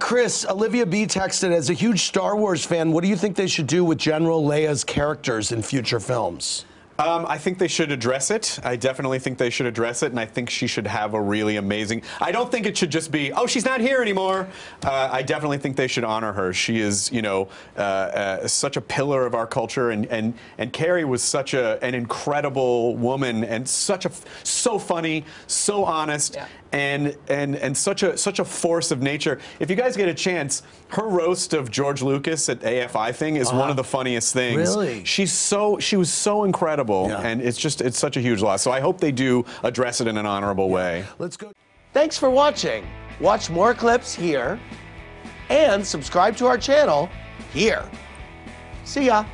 Chris, Olivia B. texted, as a huge Star Wars fan, what do you think they should do with General Leia's characters in future films? I think they should address it. I definitely think they should address it, and I think she should have a really amazing... I don't think it should just be, oh, she's not here anymore. I definitely think they should honor her. She is, you know, such a pillar of our culture, and Carrie was such an incredible woman, and so funny, so honest, yeah. And such a force of nature. If you guys get a chance, her roast of George Lucas at AFI thing is one of the funniest things. Really? She was so incredible, yeah. And it's such a huge loss. So I hope they do address it in an honorable way. Let's go. Thanks for watching. Watch more clips here and subscribe to our channel here. See ya.